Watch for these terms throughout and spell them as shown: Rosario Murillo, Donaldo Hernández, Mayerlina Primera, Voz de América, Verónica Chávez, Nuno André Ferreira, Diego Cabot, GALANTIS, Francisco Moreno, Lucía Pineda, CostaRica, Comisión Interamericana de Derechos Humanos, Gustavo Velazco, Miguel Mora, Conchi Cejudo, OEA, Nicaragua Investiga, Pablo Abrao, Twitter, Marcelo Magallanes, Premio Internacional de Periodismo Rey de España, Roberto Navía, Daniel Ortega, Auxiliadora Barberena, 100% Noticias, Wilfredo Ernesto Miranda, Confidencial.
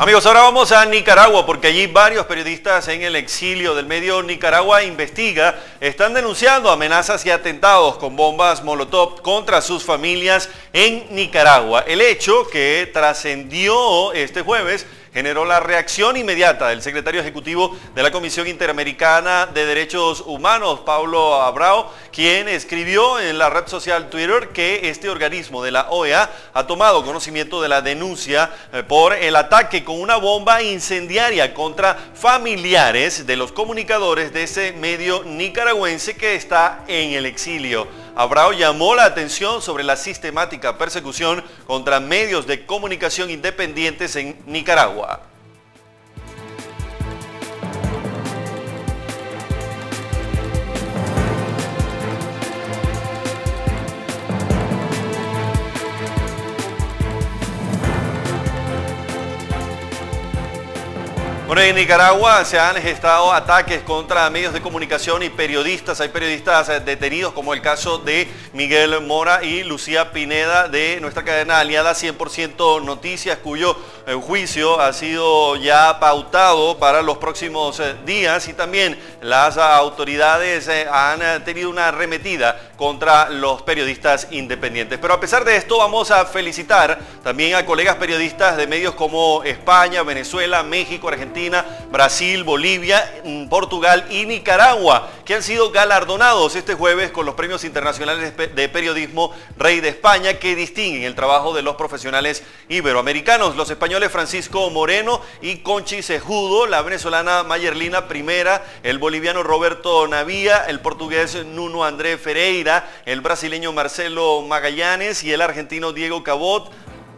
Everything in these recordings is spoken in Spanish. Amigos, ahora vamos a Nicaragua porque allí varios periodistas en el exilio del medio Nicaragua Investiga están denunciando amenazas y atentados con bombas molotov contra sus familias en Nicaragua. El hecho que trascendió este jueves generó la reacción inmediata del secretario ejecutivo de la Comisión Interamericana de Derechos Humanos, Pablo Abrao, quien escribió en la red social Twitter que este organismo de la OEA ha tomado conocimiento de la denuncia por el ataque con una bomba incendiaria contra familiares de los comunicadores de ese medio nicaragüense que está en el exilio. Abrao llamó la atención sobre la sistemática persecución contra medios de comunicación independientes en Nicaragua. Bueno, en Nicaragua se han gestado ataques contra medios de comunicación y periodistas. Hay periodistas detenidos, como el caso de Miguel Mora y Lucía Pineda de nuestra cadena aliada 100% Noticias, cuyo juicio ha sido ya pautado para los próximos días, y también las autoridades han tenido una arremetida contra los periodistas independientes. Pero a pesar de esto, vamos a felicitar también a colegas periodistas de medios como España, Venezuela, México, Argentina, Brasil, Bolivia, Portugal y Nicaragua, que han sido galardonados este jueves con los Premios Internacionales de Periodismo Rey de España, que distinguen el trabajo de los profesionales iberoamericanos. Los españoles Francisco Moreno y Conchi Cejudo, la venezolana Mayerlina Primera, el boliviano Roberto Navía, el portugués Nuno André Ferreira, el brasileño Marcelo Magallanes y el argentino Diego Cabot,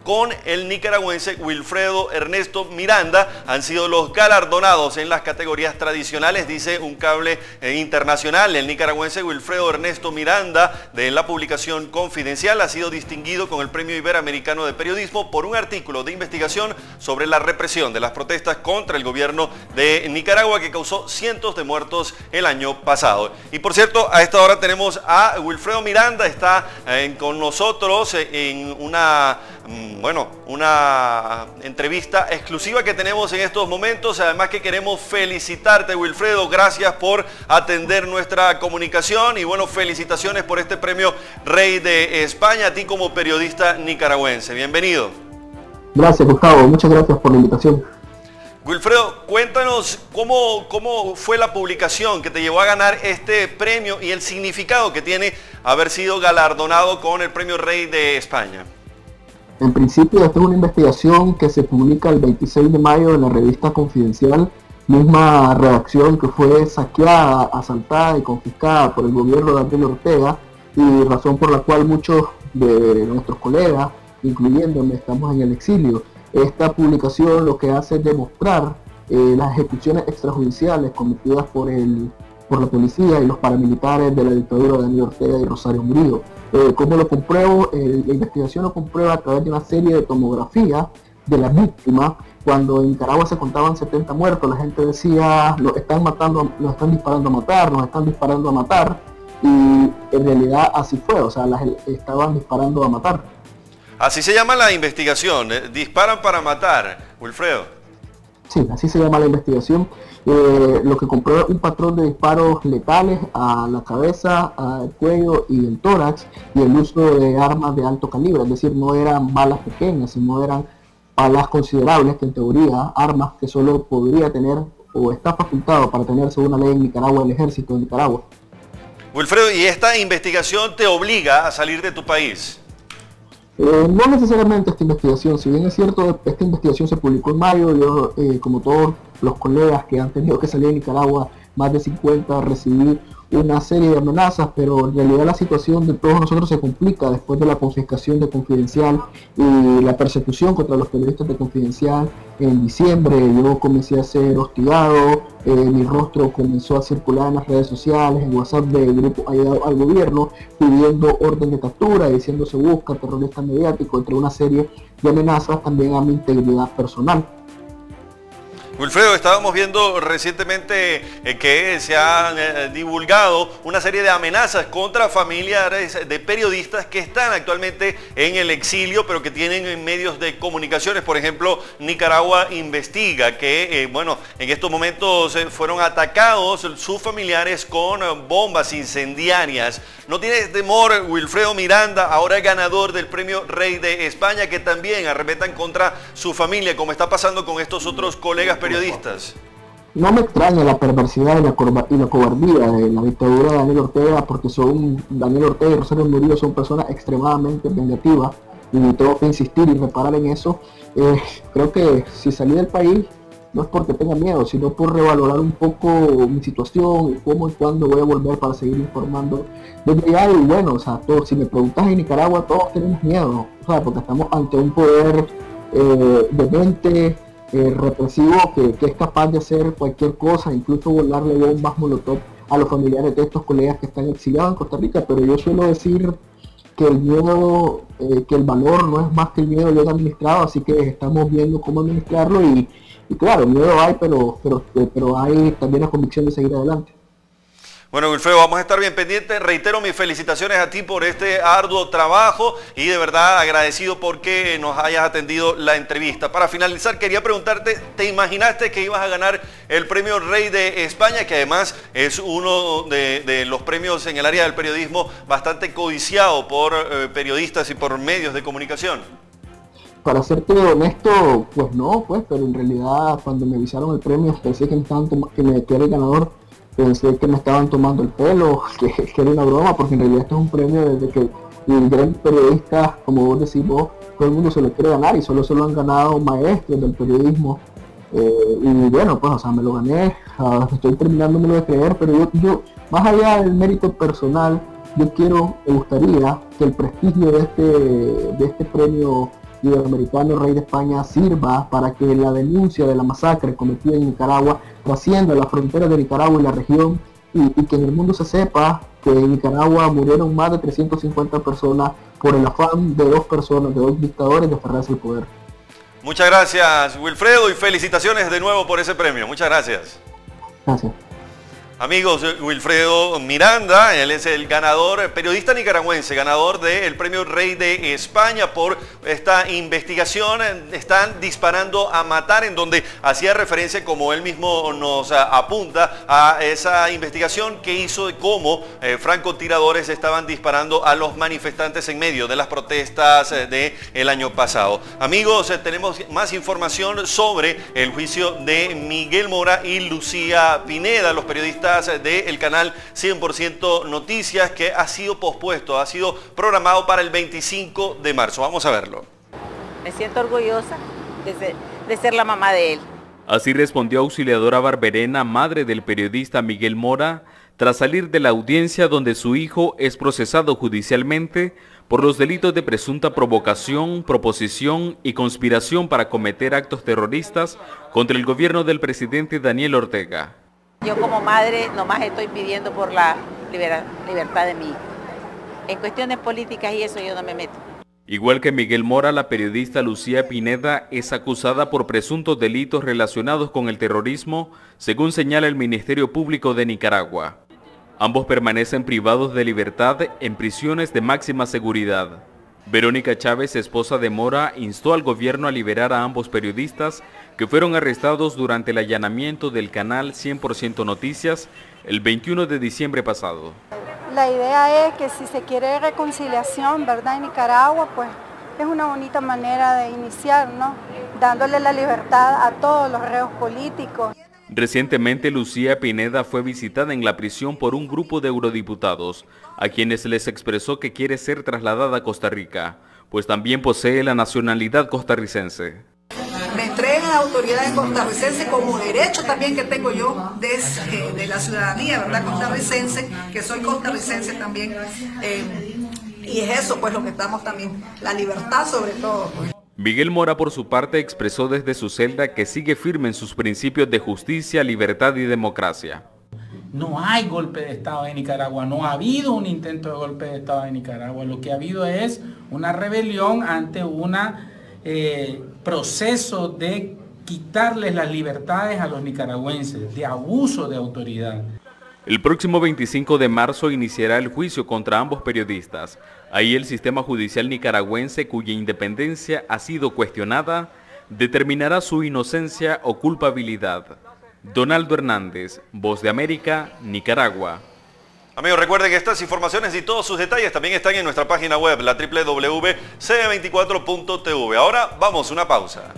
con el nicaragüense Wilfredo Ernesto Miranda, han sido los galardonados en las categorías tradicionales, dice un cable internacional. El nicaragüense Wilfredo Ernesto Miranda, de la publicación Confidencial, ha sido distinguido con el Premio Interamericano de Periodismo por un artículo de investigación sobre la represión de las protestas contra el gobierno de Nicaragua, que causó cientos de muertos el año pasado. Y por cierto, a esta hora tenemos a Wilfredo Miranda, está con nosotros en una entrevista exclusiva que tenemos en estos momentos. Además que queremos felicitarte, Wilfredo, gracias por atender nuestra comunicación y bueno, felicitaciones por este premio Rey de España, a ti como periodista nicaragüense. Bienvenido. Gracias, Gustavo, muchas gracias por la invitación. Wilfredo, cuéntanos cómo fue la publicación que te llevó a ganar este premio y el significado que tiene haber sido galardonado con el premio Rey de España. En principio, esta es una investigación que se publica el 26 de mayo en la revista Confidencial, misma redacción que fue saqueada, asaltada y confiscada por el gobierno de Daniel Ortega, y razón por la cual muchos de nuestros colegas, incluyéndome, estamos en el exilio. Esta publicación lo que hace es demostrar las ejecuciones extrajudiciales cometidas por la policía y los paramilitares de la dictadura de Daniel Ortega y Rosario Murillo. ¿Cómo lo compruebo? La investigación lo comprueba a través de una serie de tomografías de las víctimas. Cuando en Nicaragua se contaban 70 muertos, la gente decía, los están matando, nos están disparando a matar, nos están disparando a matar. Y en realidad así fue, o sea, las estaban disparando a matar. Así se llama la investigación, disparan para matar, Wilfredo. Sí, así se llama la investigación. Lo que comprueba un patrón de disparos letales a la cabeza, al cuello y el tórax, y el uso de armas de alto calibre, es decir, no eran balas pequeñas, sino eran balas considerables, que en teoría, armas que solo podría tener o está facultado para tener, según la ley en Nicaragua, el ejército de Nicaragua. Wilfredo, ¿y esta investigación te obliga a salir de tu país? No necesariamente esta investigación, si bien es cierto, esta investigación se publicó en mayo. Yo, como todos los colegas que han tenido que salir de Nicaragua, más de 50, recibí una serie de amenazas, pero en realidad la situación de todos nosotros se complica después de la confiscación de Confidencial y la persecución contra los periodistas de Confidencial en diciembre. Yo comencé a ser hostigado, mi rostro comenzó a circular en las redes sociales, en WhatsApp de grupos ayudados al gobierno, pidiendo orden de captura, diciendo se busca terrorista mediático, entre una serie de amenazas también a mi integridad personal. Wilfredo, estábamos viendo recientemente que se han divulgado una serie de amenazas contra familiares de periodistas que están actualmente en el exilio, pero que tienen medios de comunicaciones. Por ejemplo, Nicaragua Investiga, que bueno, en estos momentos fueron atacados sus familiares con bombas incendiarias. ¿No tienes temor, Wilfredo Miranda, ahora ganador del Premio Rey de España, que también arremetan contra su familia, como está pasando con estos otros colegas periodistas? No me extraña la perversidad y la cobardía de la dictadura de Daniel Ortega, porque Daniel Ortega y Rosario Murillo son personas extremadamente vengativas, y tengo que insistir y reparar en eso. Creo que si salí del país no es porque tenga miedo, sino por revalorar un poco mi situación, cómo y cuándo voy a volver para seguir informando desde allá. Y bueno, o sea, todos, si me preguntas en Nicaragua, todos tenemos miedo, o sea, porque estamos ante un poder demente, represivo, que es capaz de hacer cualquier cosa, incluso volarle bombas molotov a los familiares de estos colegas que están exiliados en Costa Rica. Pero yo suelo decir que el miedo, que el valor no es más que el miedo bien administrado, así que estamos viendo cómo administrarlo. Y claro, miedo hay, pero hay también la convicción de seguir adelante. Bueno, Wilfredo, vamos a estar bien pendientes. Reitero mis felicitaciones a ti por este arduo trabajo y de verdad agradecido porque nos hayas atendido la entrevista. Para finalizar, quería preguntarte, ¿te imaginaste que ibas a ganar el Premio Rey de España, que además es uno de los premios en el área del periodismo bastante codiciado por periodistas y por medios de comunicación? Para serte honesto, pues no, pues, pero en realidad cuando me avisaron el premio pensé que era el ganador. Pensé que me estaban tomando el pelo, que era una broma, porque en realidad esto es un premio desde que el gran periodista, como vos decís vos, todo el mundo se lo quiere ganar, y solo se lo han ganado maestros del periodismo. Y bueno, pues, o sea, me lo gané, estoy terminándomelo de creer, pero yo, más allá del mérito personal, yo me gustaría que el prestigio de este premio iberoamericano Rey de España sirva para que la denuncia de la masacre cometida en Nicaragua trascienda la frontera de Nicaragua y la región, y que en el mundo se sepa que en Nicaragua murieron más de 350 personas por el afán de dos dictadores de aferrarse al poder. Muchas gracias, Wilfredo, y felicitaciones de nuevo por ese premio. Muchas gracias. Gracias. Amigos, Wilfredo Miranda, él es el ganador, periodista nicaragüense, ganador del Premio Rey de España por esta investigación, Están disparando a matar, en donde hacía referencia, como él mismo nos apunta, a esa investigación que hizo de cómo francotiradores estaban disparando a los manifestantes en medio de las protestas del año pasado. Amigos, tenemos más información sobre el juicio de Miguel Mora y Lucía Pineda, los periodistas del canal 100% Noticias, que ha sido pospuesto, ha sido programado para el 25 de marzo. Vamos a verlo. Me siento orgullosa de ser la mamá de él. Así respondió Auxiliadora Barberena, madre del periodista Miguel Mora, tras salir de la audiencia donde su hijo es procesado judicialmente por los delitos de presunta provocación, proposición y conspiración para cometer actos terroristas contra el gobierno del presidente Daniel Ortega. Yo como madre nomás estoy pidiendo por la libertad de mi hijo. En cuestiones políticas y eso yo no me meto. Igual que Miguel Mora, la periodista Lucía Pineda es acusada por presuntos delitos relacionados con el terrorismo, según señala el Ministerio Público de Nicaragua. Ambos permanecen privados de libertad en prisiones de máxima seguridad. Verónica Chávez, esposa de Mora, instó al gobierno a liberar a ambos periodistas que fueron arrestados durante el allanamiento del canal 100% Noticias el 21 de diciembre pasado. La idea es que si se quiere reconciliación, ¿verdad?, en Nicaragua, pues es una bonita manera de iniciar, ¿no?, dándole la libertad a todos los reos políticos. Recientemente, Lucía Pineda fue visitada en la prisión por un grupo de eurodiputados, a quienes les expresó que quiere ser trasladada a Costa Rica, pues también posee la nacionalidad costarricense. Me entregan autoridades costarricenses como derecho también que tengo yo de la ciudadanía, ¿verdad?, costarricense, que soy costarricense también, y es eso pues lo que estamos también, la libertad sobre todo. Miguel Mora, por su parte, expresó desde su celda que sigue firme en sus principios de justicia, libertad y democracia. No hay golpe de Estado en Nicaragua, no ha habido un intento de golpe de Estado en Nicaragua. Lo que ha habido es una rebelión ante un proceso de quitarles las libertades a los nicaragüenses, de abuso de autoridad. El próximo 25 de marzo iniciará el juicio contra ambos periodistas. Ahí el sistema judicial nicaragüense, cuya independencia ha sido cuestionada, determinará su inocencia o culpabilidad. Donaldo Hernández, Voz de América, Nicaragua. Amigos, recuerden que estas informaciones y todos sus detalles también están en nuestra página web, la www.c24.tv. Ahora vamos a una pausa.